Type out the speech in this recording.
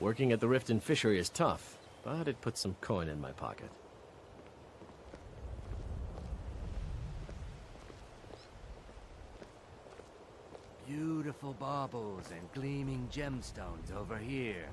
Working at the Riften fishery is tough, but it puts some coin in my pocket. Beautiful baubles and gleaming gemstones over here.